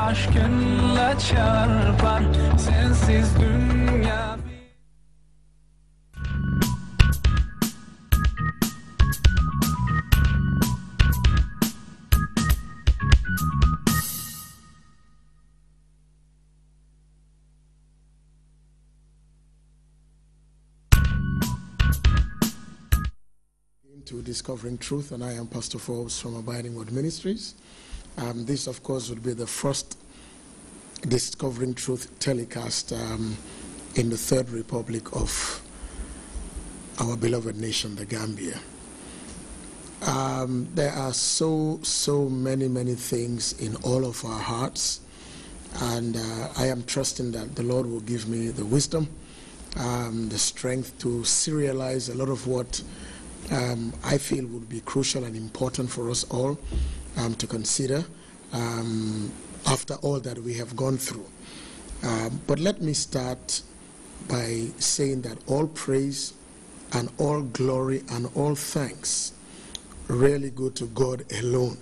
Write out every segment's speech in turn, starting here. aşkınla çarpar sensiz dünya. To Discovering Truth, and I am Pastor Forbes from Abiding Word Ministries. This, of course, would be the first Discovering Truth telecast in the Third Republic of our beloved nation, the Gambia. There are so many things in all of our hearts, and I am trusting that the Lord will give me the wisdom, the strength to serialize a lot of what I feel would be crucial and important for us all to consider after all that we have gone through. But let me start by saying that all praise and all glory and all thanks really go to God alone.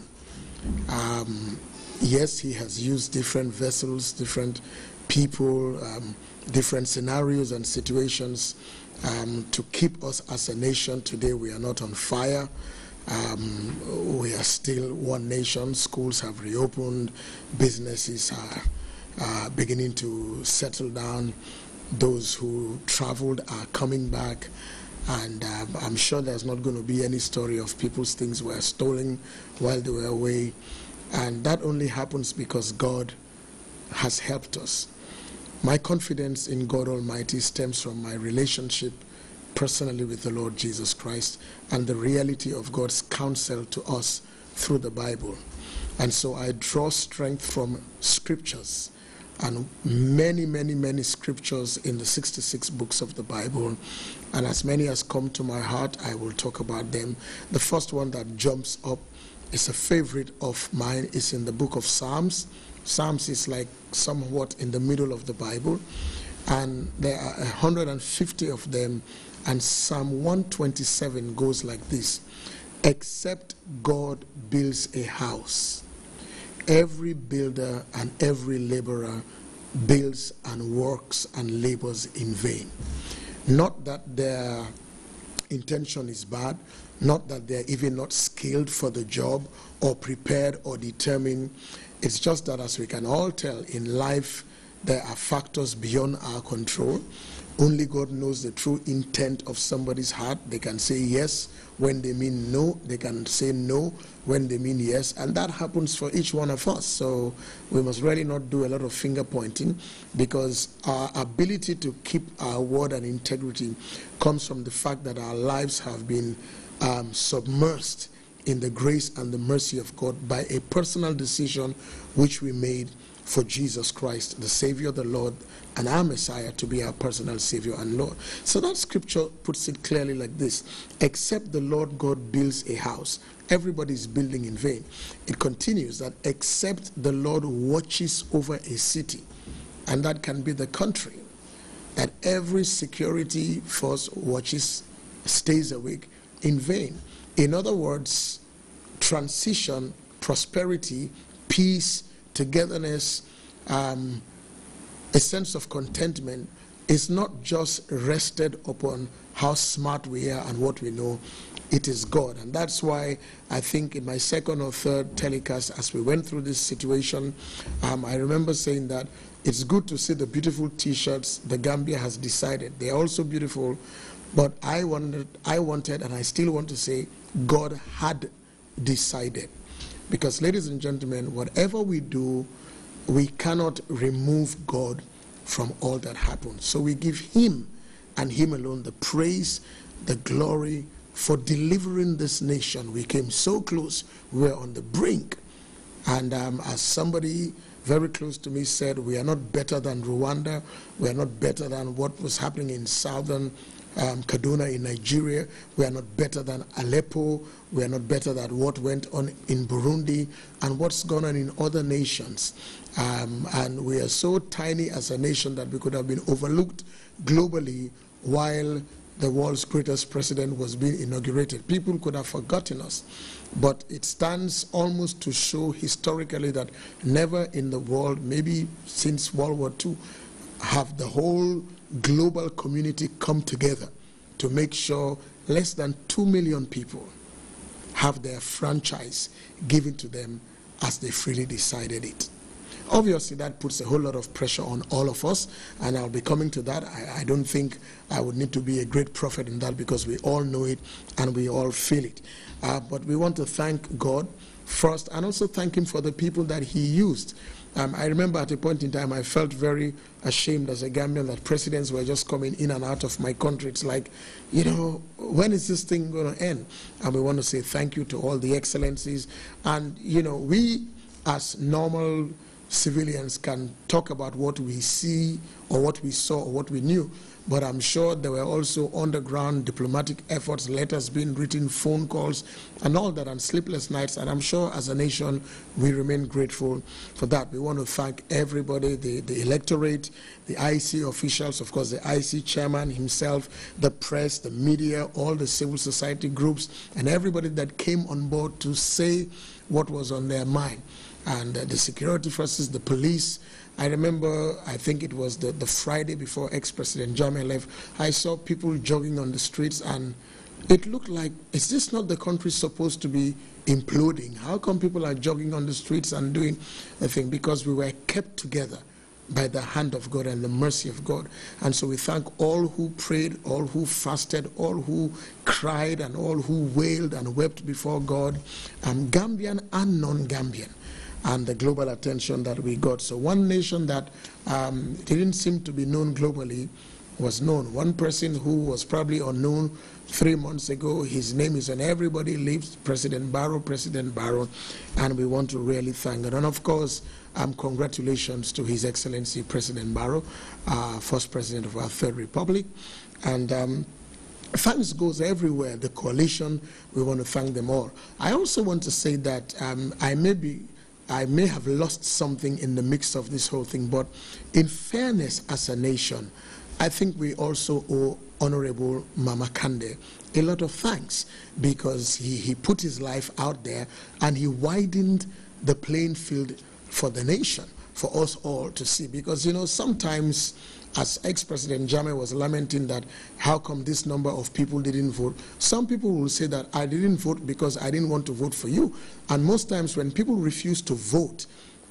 Yes, He has used different vessels, different people, different scenarios and situations to keep us as a nation. Today we are not on fire. We are still one nation. Schools have reopened. Businesses are beginning to settle down. Those who traveled are coming back. And I'm sure there's not going to be any story of people's things were stolen while they were away. And that only happens because God has helped us. My confidence in God Almighty stems from my relationship personally with the Lord Jesus Christ and the reality of God's counsel to us through the Bible. And so I draw strength from scriptures, and many scriptures in the 66 books of the Bible. And as many as come to my heart, I will talk about them. The first one that jumps up is a favorite of mine. It's in the book of Psalms. Psalms is like somewhat in the middle of the Bible, and there are 150 of them, and Psalm 127 goes like this: except God builds a house, every builder and every laborer builds and works and labors in vain. Not that their intention is bad, not that they're even not skilled for the job or prepared or determined. It's just that, as we can all tell, in life there are factors beyond our control. Only God knows the true intent of somebody's heart. They can say yes when they mean no. They can say no when they mean yes. And that happens for each one of us. So we must really not do a lot of finger pointing, because our ability to keep our word and integrity comes from the fact that our lives have been submerged in the grace and the mercy of God by a personal decision which we made for Jesus Christ, the Savior, the Lord, and our Messiah to be our personal Savior and Lord. So that scripture puts it clearly like this: except the Lord God builds a house, everybody's building in vain. It continues that except the Lord watches over a city, and that can be the country, that every security force watches, stays awake in vain. In other words, transition, prosperity, peace, togetherness, a sense of contentment is not just rested upon how smart we are and what we know. It is God. And that's why I think in my second or third telecast, as we went through this situation, I remember saying that it's good to see the beautiful T-shirts the Gambia has decided. They're also beautiful. But I wanted, and I still want to say, God had decided. Because, ladies and gentlemen, whatever we do, we cannot remove God from all that happened. So we give Him and Him alone the praise, the glory for delivering this nation. We came so close. We were on the brink. And as somebody very close to me said, we are not better than Rwanda. We are not better than what was happening in southern Kaduna in Nigeria. We are not better than Aleppo. We are not better than what went on in Burundi and what's gone on in other nations. And we are so tiny as a nation that we could have been overlooked globally, while the world's greatest president was being inaugurated. People could have forgotten us, but it stands almost to show historically that never in the world, maybe since World War II, have the whole global community come together to make sure less than 2 million people have their franchise given to them as they freely decided it. Obviously, that puts a whole lot of pressure on all of us, and I'll be coming to that. I don't think I would need to be a great prophet in that, because we all know it and we all feel it. But we want to thank God first, and also thank him for the people that he used. I remember at a point in time I felt very ashamed as a Gambian that presidents were just coming in and out of my country. It's like, you know, when is this thing going to end? And we want to say thank you to all the excellencies. And, you know, we as normal civilians can talk about what we see or what we saw or what we knew, but I'm sure there were also underground diplomatic efforts, letters being written, phone calls, and all that, and sleepless nights, and I'm sure as a nation we remain grateful for that. We want to thank everybody, the electorate, the IEC officials, of course the IEC chairman himself, the press, the media, all the civil society groups, and everybody that came on board to say what was on their mind. And the security forces, the police. I remember, I think it was the Friday before ex-president Jammeh left, I saw people jogging on the streets, and it looked like, is this not the country supposed to be imploding? How come people are jogging on the streets and doing a thing? Because we were kept together by the hand of God and the mercy of God. And so we thank all who prayed, all who fasted, all who cried, and all who wailed and wept before God, Gambian and non-Gambian, and the global attention that we got. So one nation that didn't seem to be known globally was known. One person who was probably unknown 3 months ago, his name is on everybody lips, President Barrow, and we want to really thank God. And of course, congratulations to His Excellency President Barrow, first president of our Third Republic. And thanks goes everywhere, the coalition, we want to thank them all. I also want to say that I may have lost something in the mix of this whole thing, but in fairness as a nation, I think we also owe Honorable Mama Kandeh a lot of thanks, because he put his life out there and he widened the playing field for the nation, for us all to see. Because, you know, sometimes, as ex-president Jammeh was lamenting that how come this number of people didn't vote, some people will say that I didn't vote because I didn't want to vote for you. And most times when people refuse to vote,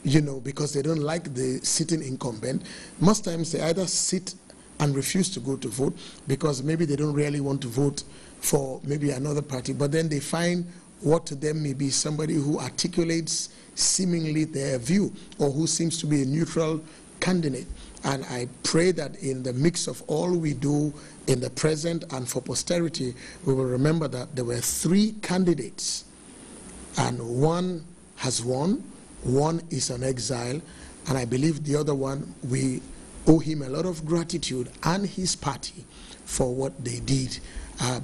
you know, because they don't like the sitting incumbent, most times they either sit and refuse to go to vote because maybe they don't really want to vote for maybe another party, but then they find what to them may be somebody who articulates seemingly their view or who seems to be a neutral candidate. And I pray that in the mix of all we do in the present and for posterity, we will remember that there were three candidates, and one has won, one is an exile, and I believe the other one, we owe him a lot of gratitude and his party for what they did,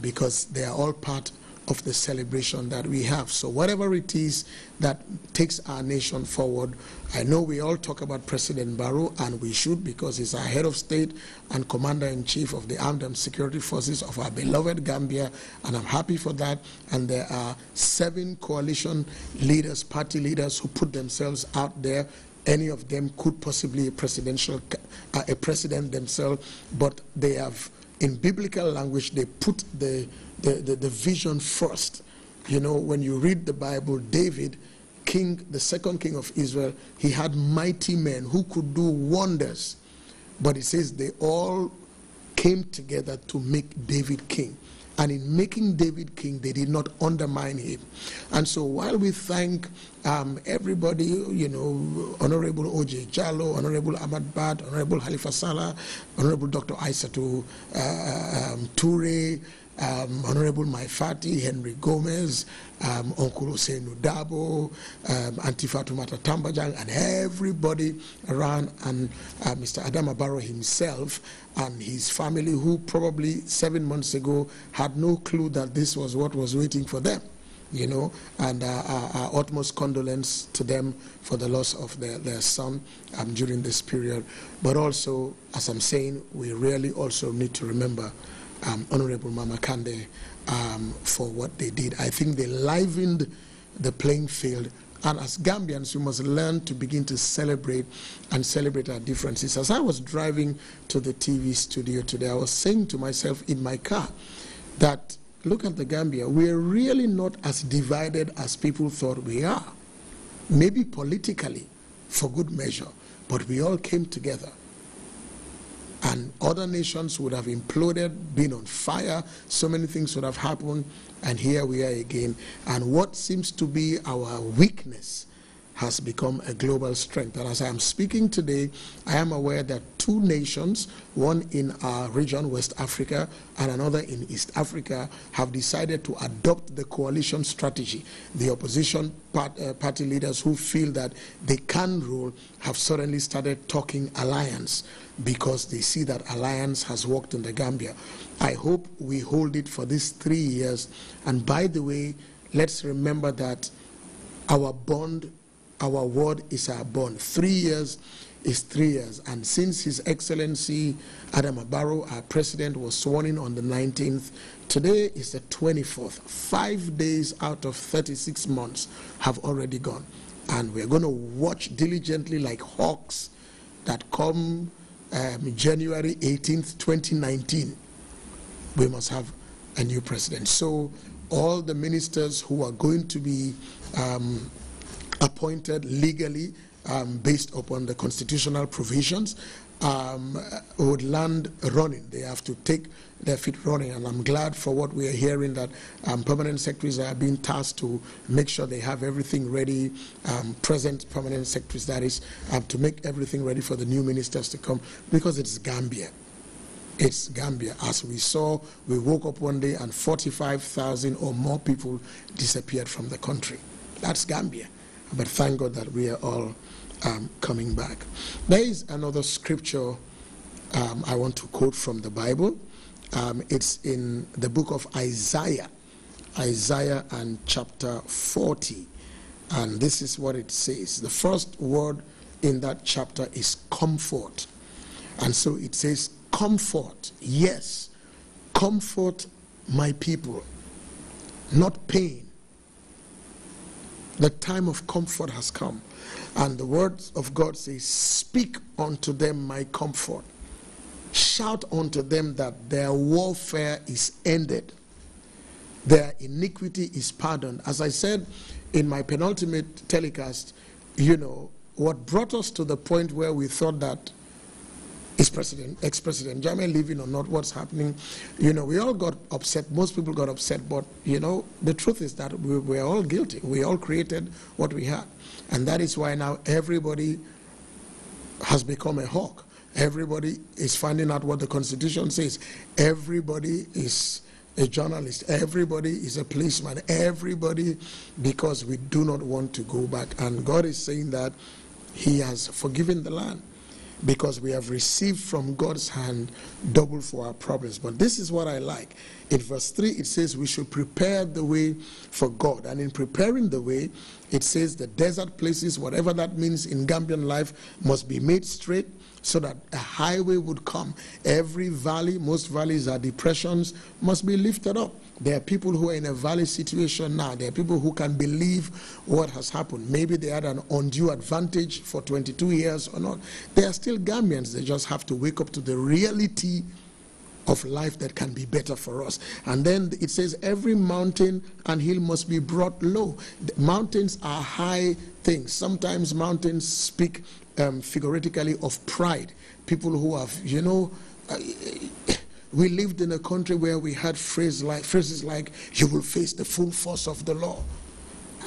because they are all part of the celebration that we have. So whatever it is that takes our nation forward, I know we all talk about President Barrow, and we should, because he's our head of state and commander-in-chief of the armed and security forces of our beloved Gambia, and I'm happy for that. And there are 7 coalition leaders, party leaders, who put themselves out there. Any of them could possibly a president themselves, but they have, in biblical language, they put the vision first. You know, when you read the Bible, David, the second king of Israel, he had mighty men who could do wonders. But it says they all came together to make David king. And in making David king, they did not undermine him. And so while we thank everybody, you know, Honorable O.J. Jallo, Honorable Ahmad Bah, Honorable Halifa Salah, Honorable Dr. Aissatou Toure, Honorable Maifati, Henry Gomez, Uncle Ose Nudabo, Auntie Fatumata Tambajang, and everybody around, and Mr. Adama Barrow himself and his family, who probably 7 months ago had no clue that this was what was waiting for them, you know, and our utmost condolence to them for the loss of their son during this period. But also, as I'm saying, we really also need to remember Honorable Mama Kandeh for what they did. I think they livened the playing field. And as Gambians, we must learn to begin to celebrate and celebrate our differences. As I was driving to the TV studio today, I was saying to myself in my car that, look at the Gambia, we're really not as divided as people thought we are. Maybe politically, for good measure, but we all came together. And other nations would have imploded, been on fire, so many things would have happened, and here we are again. And what seems to be our weakness has become a global strength. And as I am speaking today, I am aware that two nations, one in our region, West Africa, and another in East Africa, have decided to adopt the coalition strategy. The opposition party leaders who feel that they can rule have suddenly started talking alliance because they see that alliance has worked in the Gambia. I hope we hold it for these 3 years. And by the way, let's remember that our bond, our word is our bond. 3 years is 3 years. And since His Excellency Adama Barrow, our president, was sworn in on the 19th, today is the 24th. 5 days out of 36 months have already gone. And we're going to watch diligently like hawks that come January 18th, 2019. We must have a new president. So all the ministers who are going to be appointed legally based upon the constitutional provisions would land running. They have to take their feet running, and I'm glad for what we are hearing that permanent secretaries are being tasked to make sure they have everything ready, present permanent secretaries, that is, to make everything ready for the new ministers to come, because it's Gambia. It's Gambia. As we saw, we woke up one day and 45,000 or more people disappeared from the country. That's Gambia. But thank God that we are all coming back. There is another scripture I want to quote from the Bible. It's in the book of Isaiah, Isaiah and chapter 40. And this is what it says. The first word in that chapter is comfort. And so it says, comfort, yes, comfort my people, not pain. The time of comfort has come. And the words of God say, speak unto them my comfort. Shout unto them that their warfare is ended. Their iniquity is pardoned. As I said in my penultimate telecast, you know, what brought us to the point where we thought that ex-president Jammeh living or not, what's happening, you know, we all got upset, most people got upset, but, you know, the truth is that we're all guilty. We all created what we had. And that is why now everybody has become a hawk. Everybody is finding out what the Constitution says. Everybody is a journalist. Everybody is a policeman. Everybody, because we do not want to go back. And God is saying that He has forgiven the land, because we have received from God's hand double for our problems. But this is what I like. In verse 3, it says we should prepare the way for God. And in preparing the way, it says the desert places, whatever that means in Gambian life, must be made straight so that a highway would come. Every valley, most valleys are depressions, must be lifted up. There are people who are in a valley situation now. There are people who can believe what has happened. Maybe they had an undue advantage for 22 years or not. They are still Gambians. They just have to wake up to the reality of life that can be better for us. And then it says every mountain and hill must be brought low. The mountains are high things. Sometimes mountains speak figuratively of pride. People who have, you know, we lived in a country where we had phrases like, you will face the full force of the law.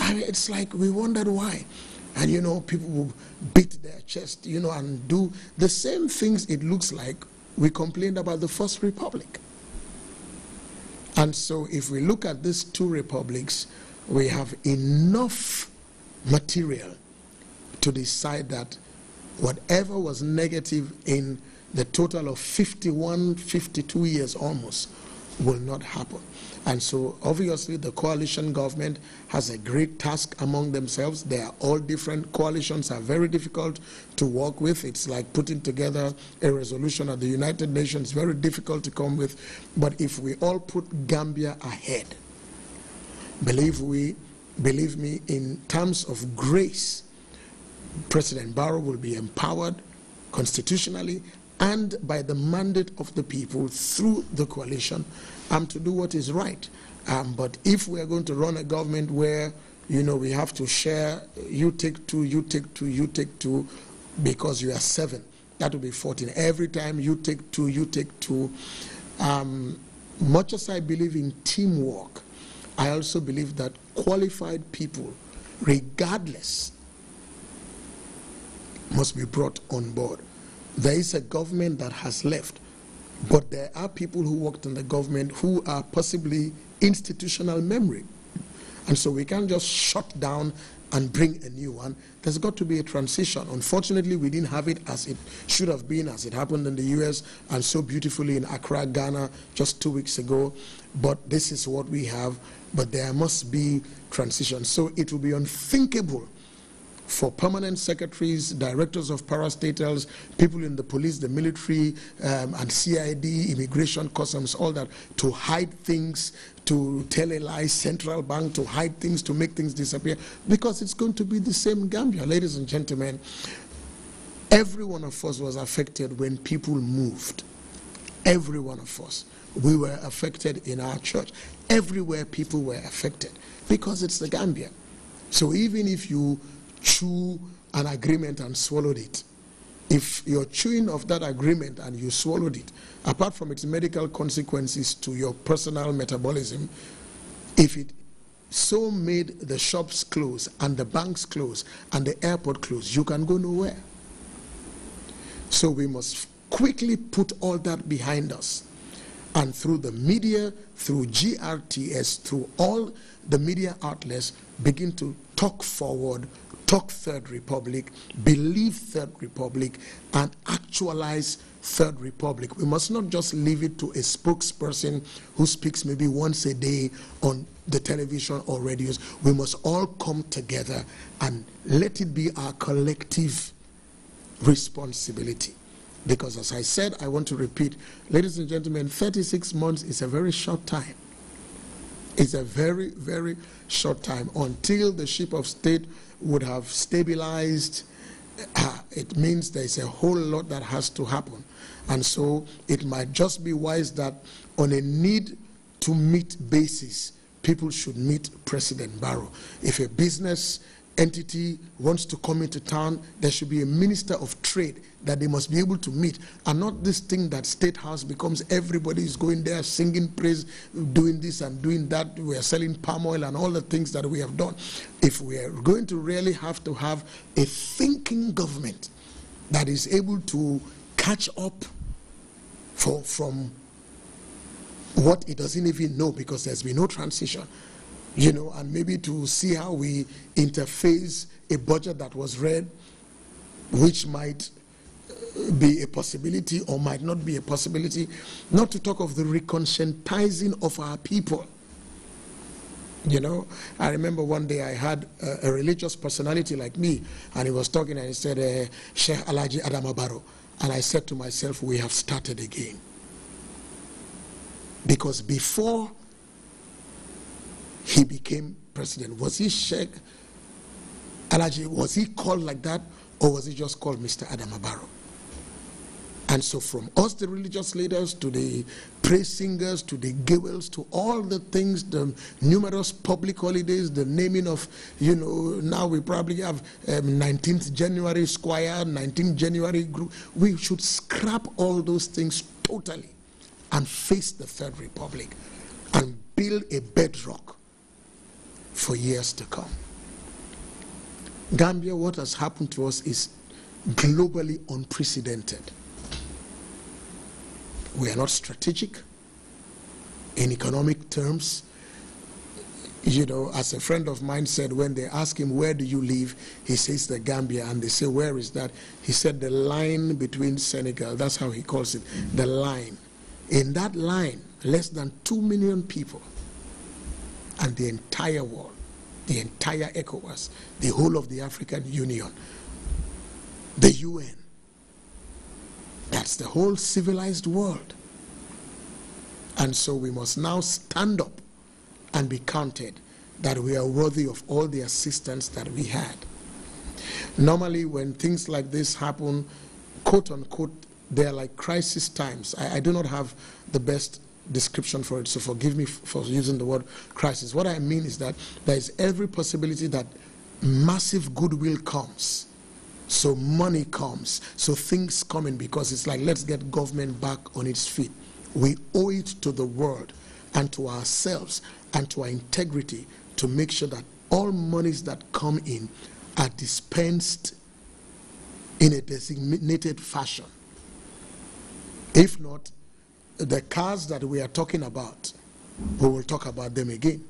And it's like we wondered why. And, you know, people will beat their chest, you know, and do the same things it looks like we complained about the First Republic. And so if we look at these two republics, we have enough material to decide that whatever was negative in the total of 51, 52 years almost will not happen. And so obviously the coalition government has a great task among themselves. They are all different. Coalitions are very difficult to work with. It's like putting together a resolution at the United Nations, very difficult to come with. But if we all put Gambia ahead, believe me, in terms of grace, President Barrow will be empowered constitutionally and by the mandate of the people through the coalition to do what is right. But if we are going to run a government where, you know, we have to share, you take two, you take two, you take two, because you are seven, that will be 14. Every time you take two, you take two. Much as I believe in teamwork, I also believe that qualified people, regardless, must be brought on board. There is a government that has left, but there are people who worked in the government who are possibly institutional memory. And so we can't just shut down and bring a new one. There's got to be a transition. Unfortunately, we didn't have it as it should have been, as it happened in the US and so beautifully in Accra, Ghana, just 2 weeks ago. But this is what we have. But there must be transition. So it will be unthinkable for permanent secretaries, directors of parastatals, people in the police, the military, and CID, immigration, customs, all that, to hide things, to tell a lie, central bank, to hide things, to make things disappear, because it's going to be the same Gambia. Ladies and gentlemen, every one of us was affected when people moved. Every one of us. We were affected in our church. Everywhere people were affected, because it's the Gambia. So even if you chew an agreement and swallowed it, if you're chewing of that agreement and you swallowed it, apart from its medical consequences to your personal metabolism, if it so made the shops close and the banks close and the airport close, you can go nowhere. So we must quickly put all that behind us. And through the media, through GRTS, through all the media outlets, begin to talk forward, talk Third Republic, believe Third Republic, and actualize Third Republic. We must not just leave it to a spokesperson who speaks maybe once a day on the television or radios. We must all come together and let it be our collective responsibility. Because as I said, I want to repeat, ladies and gentlemen, 36 months is a very short time. It's a very, very short time. Until the ship of state would have stabilized, it means there's a whole lot that has to happen. And so it might just be wise that on a need-to-meet basis, people should meet President Barrow. If a business entity wants to come into town, there should be a minister of trade that they must be able to meet, and not this thing that State House becomes everybody is going there singing praise, doing this and doing that. We are selling palm oil and all the things that we have done. If we are going to really have to have a thinking government that is able to catch up from what it doesn't even know, because there's been no transition, you know, and maybe to see how we interface a budget that was read, which might be a possibility or might not be a possibility, not to talk of the reconscientizing of our people. You know, I remember one day I had a religious personality like me, and he was talking and he said, Sheikh Alaji Adama Barrow. And I said to myself, we have started again. Because before he became president, was he Sheikh Alaji? Was he called like that, or was he just called Mr. Adama Barrow? And so from us, the religious leaders, to the praise singers, to the gewells, to all the things, the numerous public holidays, the naming of, you know, now we probably have 19th January Squire, 19th January Group. We should scrap all those things totally and face the Third Republic and build a bedrock for years to come. Gambia, what has happened to us is globally unprecedented. We are not strategic in economic terms. You know, as a friend of mine said, when they ask him, where do you live? He says, the Gambia. And they say, where is that? He said, the line between Senegal. That's how he calls it, the line. In that line, less than 2 million people, and the entire world, the entire ECOWAS, the whole of the African Union, the UN. That's the whole civilized world. And so we must now stand up and be counted that we are worthy of all the assistance that we had. Normally when things like this happen, quote unquote, they're like crisis times. I do not have the best description for it, so forgive me for using the word crisis. What I mean is that there is every possibility that massive goodwill comes, so money comes, so things come in, because it's like, let's get government back on its feet. We owe it to the world and to ourselves and to our integrity to make sure that all monies that come in are dispensed in a designated fashion. If not, the cars that we are talking about, we will talk about them again.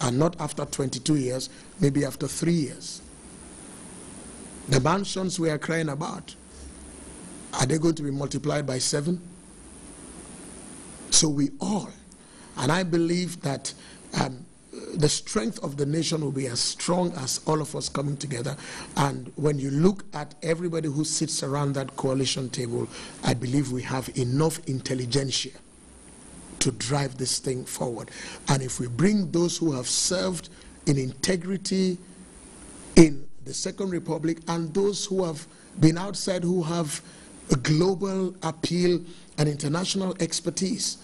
And not after 22 years, maybe after 3 years. The mansions we are crying about, are they going to be multiplied by 7? So we all, and I believe that the strength of the nation will be as strong as all of us coming together. And when you look at everybody who sits around that coalition table, I believe we have enough intelligentsia to drive this thing forward. And if we bring those who have served in integrity in the Second Republic and those who have been outside, who have a global appeal and international expertise,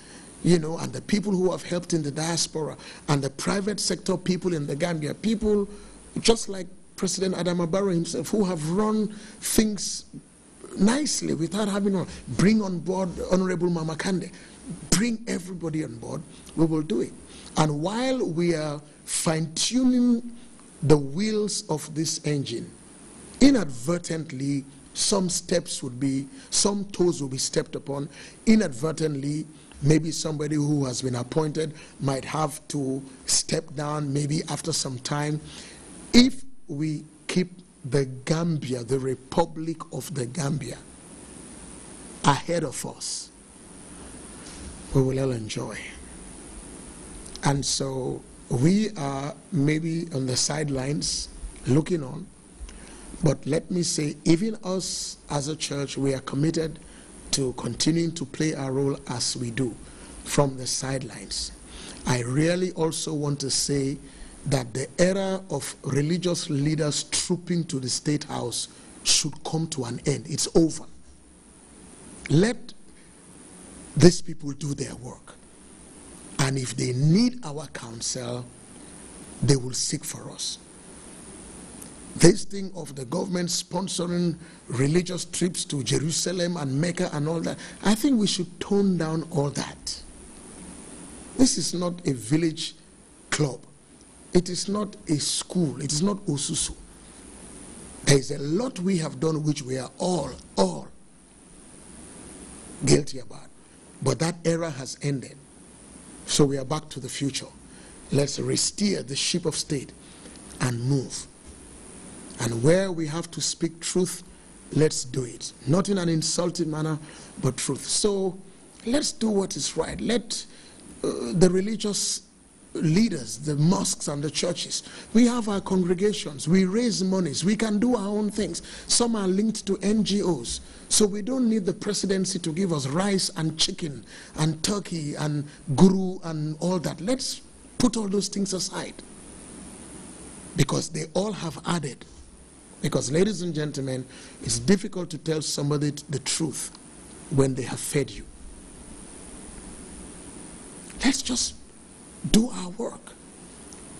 you know, and the people who have helped in the diaspora, and the private sector people in the Gambia, people just like President Adama Barrow himself, who have run things nicely without having to bring on board Honorable Mama Kandeh. Bring everybody on board, we will do it. And while we are fine-tuning the wheels of this engine, inadvertently, some steps would be, some toes will be stepped upon, inadvertently. Maybe somebody who has been appointed might have to step down, maybe after some time. If we keep the Gambia, the Republic of the Gambia, ahead of us, we will all enjoy. And so we are maybe on the sidelines looking on, but let me say, even us as a church, we are committed to continuing to play our role as we do from the sidelines. I really also want to say that the era of religious leaders trooping to the State House should come to an end. It's over. Let these people do their work. And if they need our counsel, they will seek for us. This thing of the government sponsoring religious trips to Jerusalem and Mecca and all that, I think we should tone down all that. This is not a village club. It is not a school. It is not Osusu. There is a lot we have done which we are all guilty about. But that era has ended. So we are back to the future. Let's re-steer the ship of state and move. And where we have to speak truth, let's do it. Not in an insulting manner, but truth. So let's do what is right. Let the religious leaders, the mosques and the churches, we have our congregations, we raise monies, we can do our own things. Some are linked to NGOs. So we don't need the presidency to give us rice and chicken and turkey and guru and all that. Let's put all those things aside, because they all have added. Because, ladies and gentlemen, it's difficult to tell somebody the truth when they have fed you. Let's just do our work.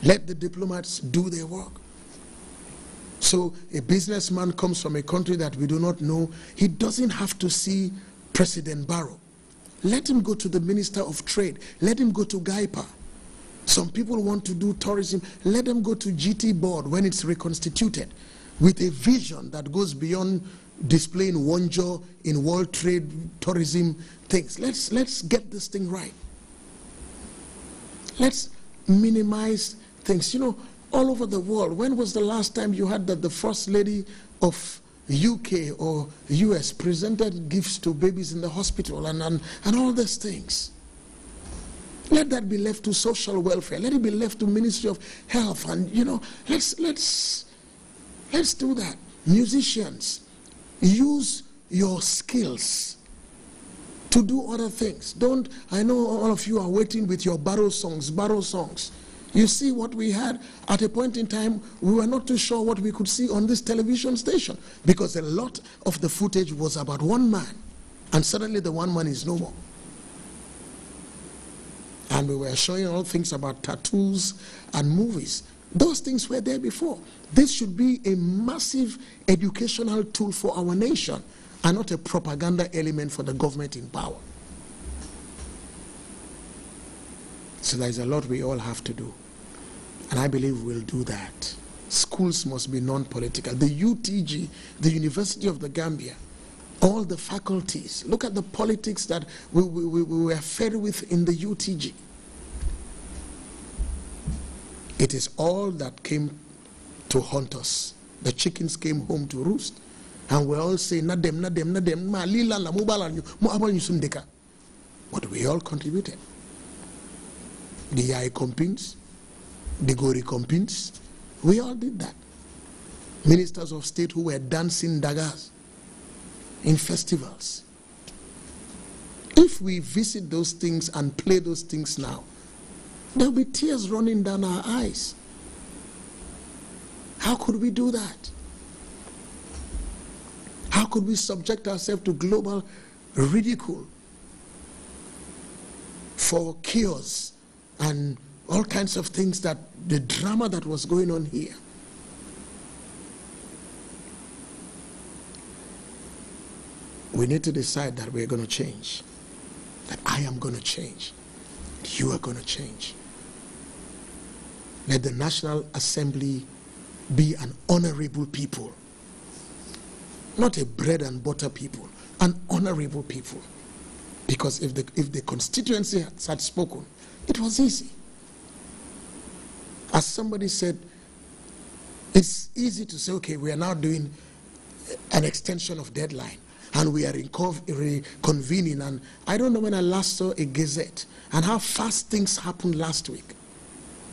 Let the diplomats do their work. So a businessman comes from a country that we do not know. He doesn't have to see President Barrow. Let him go to the Minister of Trade. Let him go to Gaipa. Some people want to do tourism. Let them go to GT board when it's reconstituted, with a vision that goes beyond displaying Wonjo in World Trade tourism things. Let's get this thing right. Let's minimize things. You know, all over the world, when was the last time you had that the First Lady of UK or US presented gifts to babies in the hospital and all these things? Let that be left to social welfare. Let it be left to Ministry of Health. And, you know, let's do that. Musicians, use your skills to do other things. Don't, I know all of you are waiting with your Barrow songs. You see what we had at a point in time, we were not too sure what we could see on this television station because a lot of the footage was about one man, and suddenly the one man is no more. And we were showing all things about tattoos and movies. Those things were there before. This should be a massive educational tool for our nation and not a propaganda element for the government in power. So there's a lot we all have to do. And I believe we'll do that. Schools must be non-political. The UTG, the University of the Gambia, all the faculties, look at the politics that we were fed with in the UTG. It is all that came to haunt us. The chickens came home to roost. And we all say, not them, not them, not them, ma lila la mubala nyu. But we all contributed. The Yai compins, the Gori compins, we all did that. Ministers of state who were dancing daggers in festivals. If we visit those things and play those things now, there'll be tears running down our eyes. How could we do that? How could we subject ourselves to global ridicule for cures and all kinds of things, that the drama that was going on here? We need to decide that we're going to change, that I am going to change, that you are going to change. Let the National Assembly be an honorable people, not a bread and butter people, an honorable people. Because if the constituency had spoken, it was easy. As somebody said, it's easy to say, okay, we are now doing an extension of deadline and we are reconvening. And I don't know when I last saw a gazette and how fast things happened last week.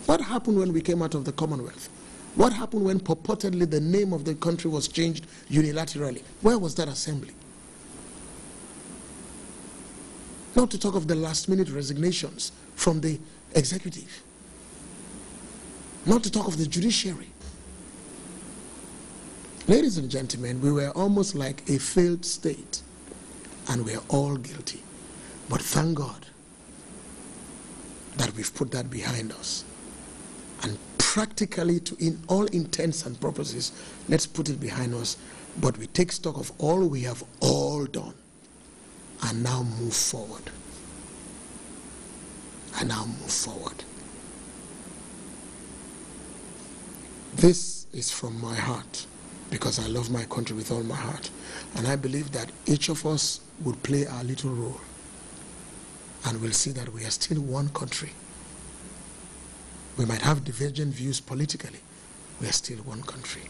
What happened when we came out of the Commonwealth? What happened when purportedly the name of the country was changed unilaterally? Where was that assembly? Not to talk of the last-minute resignations from the executive. Not to talk of the judiciary. Ladies and gentlemen, we were almost like a failed state, and we are all guilty. But thank God that we've put that behind us. And practically, to in all intents and purposes, let's put it behind us. But we take stock of all we have all done. And now move forward. And now move forward. This is from my heart, because I love my country with all my heart. And I believe that each of us would play our little role. And we'll see that we are still one country. We might have divergent views politically. We are still one country.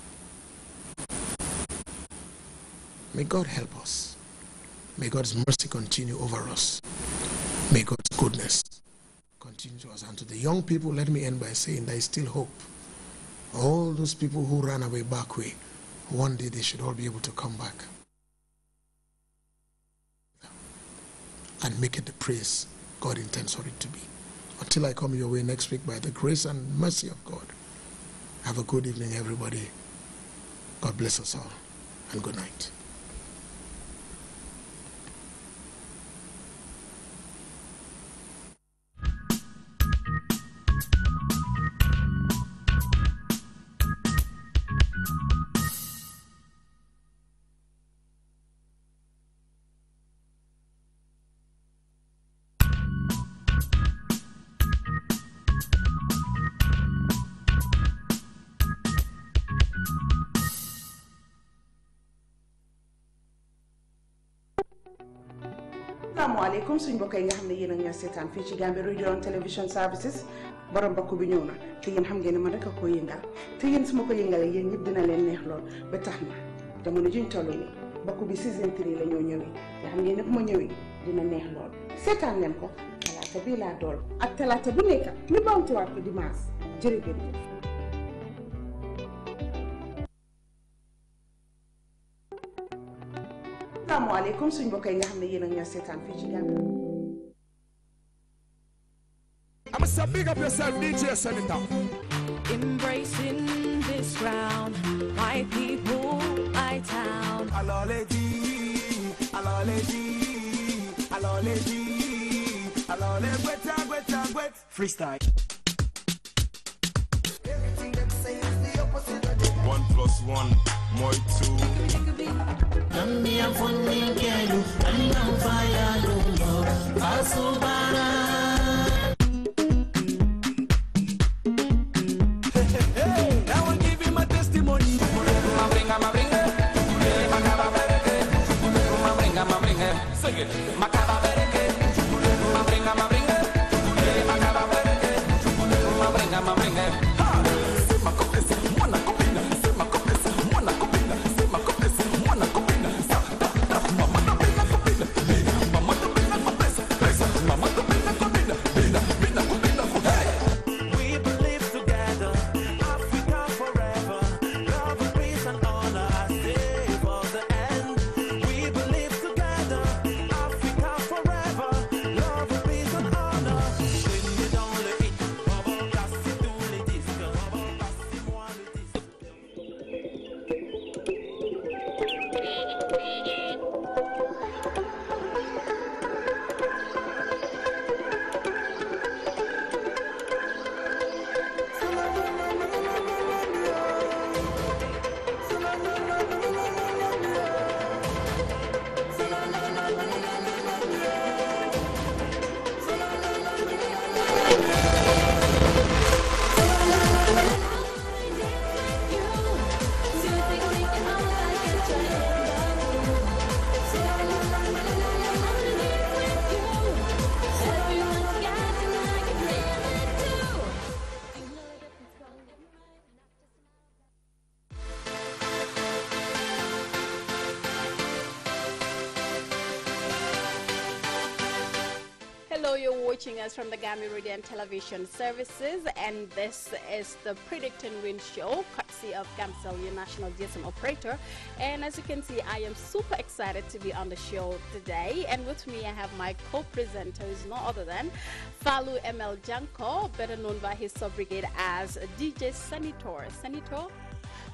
May God help us. May God's mercy continue over us. May God's goodness continue to us. And to the young people, let me end by saying there is still hope. All those people who ran away back way, one day they should all be able to come back and make it the praise God intends for it to be. Until I come your way next week, by the grace and mercy of God, have a good evening, everybody. God bless us all, and good night. Suñu mbokk yi nga xam ne yéen ak ñoo seetaan fii ci Gambia Radio and Television Services borom mbokk bi ñëw na te yéen xam ngeen ne man rek a ko yëngal te yéen su ma ko yëngalee yéen ñëpp dina leen neex lool ba tax na jamono juñ toll nii mbokk bi saison 3 la ñoo ñëwee nga xam ngeen ne bu ma ñëwee dina neex lool seetaan leen ko. Tata bi laa dool ak talaata bu nekk ñu bamtuwaat ko dimanche jërëjëf. Assalamu alaikum suñu mbokk yi nga xam ne yéen a ngi seetaan fii ci Gambia. I'm so big up yourself DJ Sanita. Embracing this ground, my people, my town. Alole gweta gweta gwet freestyle. Everything that says the opposite of the 1+1 more 2. Gambia funding kelu, and I'm fire lungo, Asubara. Hey, I will give you my testimony. Sing it. Us from the Gambia Radio and Television Services, and this is the Predict and Win show, courtesy of Gamcel, your national GSM operator. And as you can see, I am super excited to be on the show today. And with me, I have my co-presenter, who's no other than Falu ML Janko, better known by his sub-brigade as DJ Senator. Senator,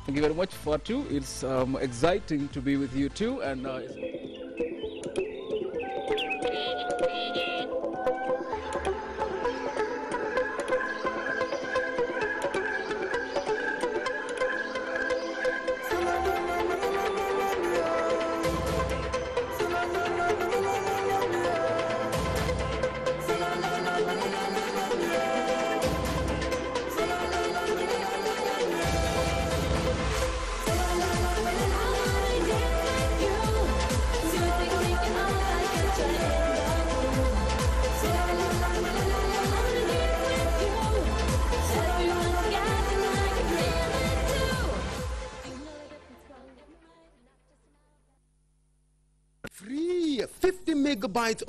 thank you very much, Fatu. It's exciting to be with you too, and.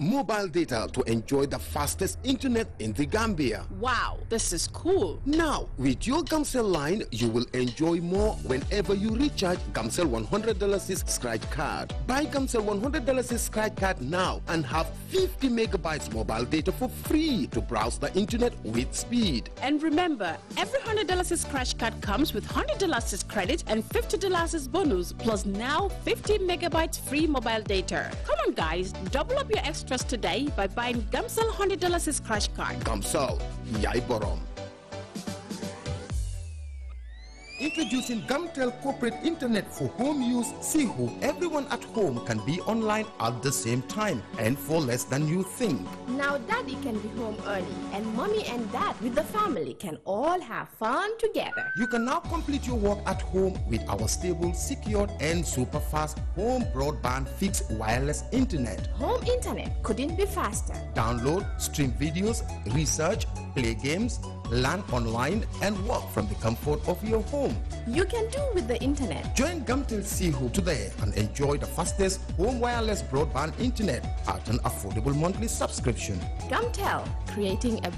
Mobile data to enjoy the fastest internet in the Gambia. Wow, this is cool. Now, with your Gamcel line, you will enjoy more whenever you recharge Gamcel $100 scratch card. Buy Gamcel $100 scratch card now and have 50 megabytes mobile data for free to browse the internet with speed. And remember, every $100 scratch card comes with $100 credit and $50 bonus, plus now 50 megabytes free mobile data. Come on, guys, double up your extras today by buying Gamcel $100 scratch card. Gamcel, yai borom. Introducing Gamtel Corporate Internet for home use. See who everyone at home can be online at the same time and for less than you think. Now daddy can be home early and mommy and dad with the family can all have fun together. You can now complete your work at home with our stable, secured and super fast home broadband fixed wireless internet. Home internet couldn't be faster. download, stream videos, research, play games, learn online, and work from the comfort of your home. You can do with the internet. Join Gamtel Sihu today and enjoy the fastest home wireless broadband internet at an affordable monthly subscription. Gamtel, creating a